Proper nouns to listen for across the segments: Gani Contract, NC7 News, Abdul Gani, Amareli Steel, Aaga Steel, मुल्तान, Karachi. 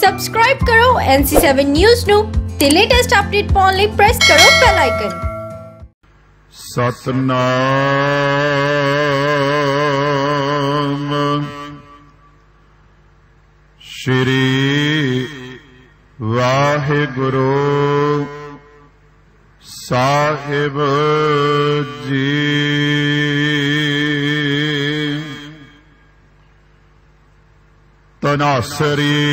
Subscribe करो NC7 news नु ते लेटेस्ट अपडेट पाउण लई प्रेस करो बेल आइकन। सतनाम श्री वाहेगुरु साहिब जी। तनासरी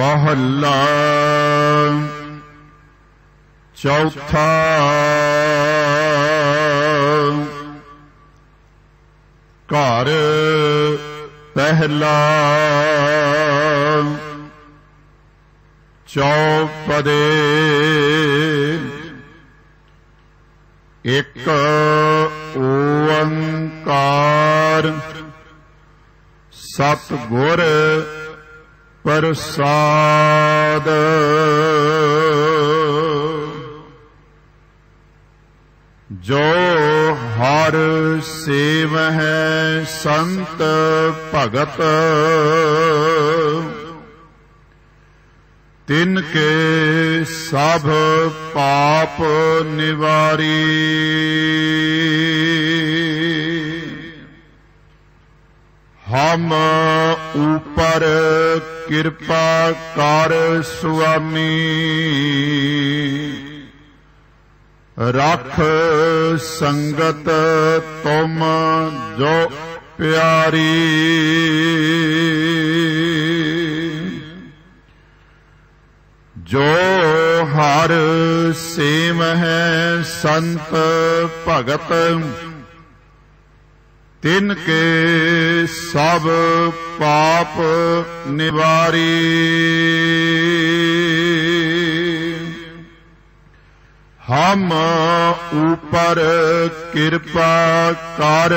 महला चौथा। घर पहला चौपदे एक ओंकार सतगुर प्रसाद। जो हर सेव है संत भगत तिनके सब पाप निवारी। हम ऊपर कृपा कर स्वामी, रख संगत तुम जो प्यारी। जो हर सेम है संत भगत तिनके सब पाप निवारी। हम ऊपर कृपा कर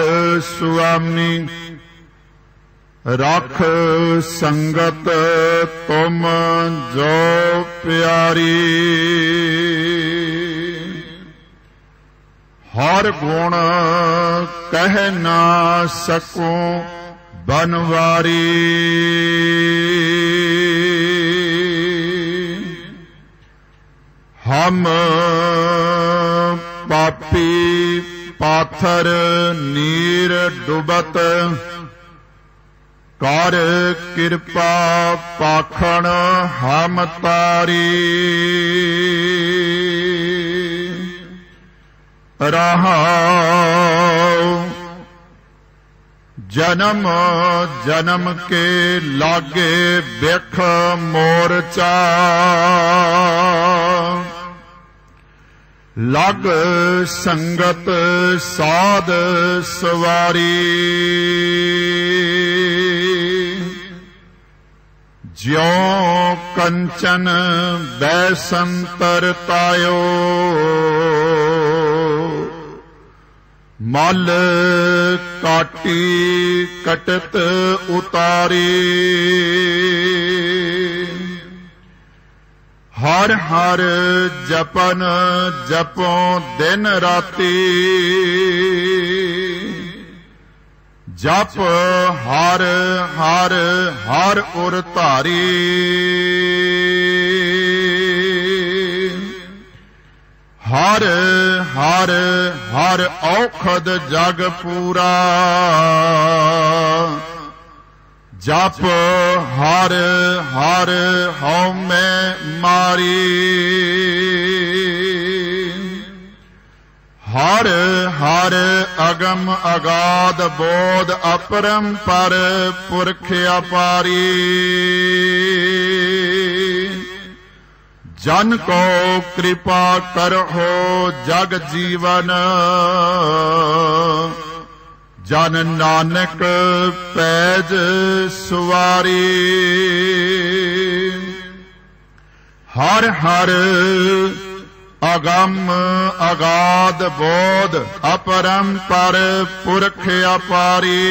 स्वामी, रख संगत तुम जो प्यारी। हर गुण कह ना सकूं बनवारी। हम पापी पाथर नीर डुबत, कर कृपा पाखण हम तारी। रहा जन्म जन्म के लागे बेख मोर्चा, लग संगत साध सवारी। ज्यों कंचन बैसंतर तायो, मल काटी कटत उतारी। हर हर जपन जपो दिन राती, जप हर हर हर उर तारी। हर हर हर औखद जग पूरा, जप हर हर हौमै मारी। हर हर अगम अगाध बोध अपरंपर पुरख अपारी। जन को कृपा करहो जग जीवन, जन नानक पैज सुवारी। हर हर अगम अगाध बोध अपरंपर पुरख अपारी।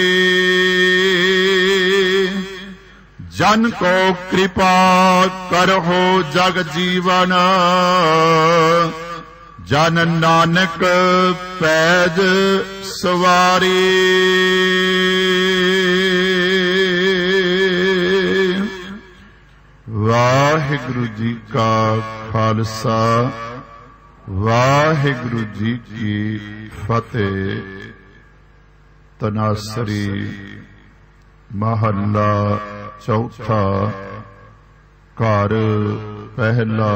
जन को कृपा करहो जग जीवन, जन नानक पैज सवारी वाहिगुरु जी का खालसा वाहिगुरु जी की फतेह। तनासरी महला चौथा घर पहला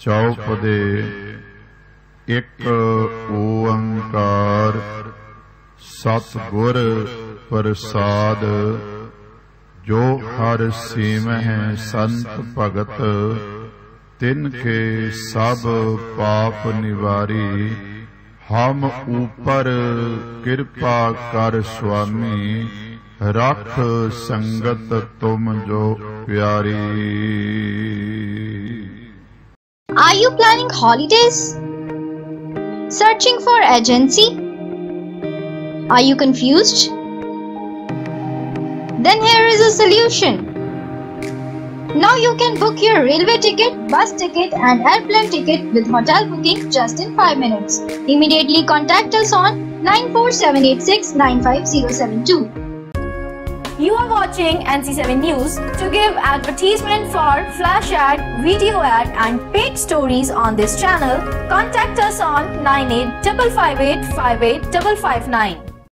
चौप दे एक ओंकार सतगुर प्रसाद जो हर सीमह संत भगत तिनके सब पाप निवारी। हम ऊपर कृपा कर स्वामी रख संगत तुम जो प्यारी। Are you planning holidays? Searching for agency? Are you confused? Then here is a solution. Now you can book your railway ticket, bus ticket and airplane ticket with hotel booking just in 5 minutes. Immediately contact us on 9478695072. You are watching NC7 News. To give advertisement for flash ad, video ad and paid stories on this channel, contact us on 9855858559.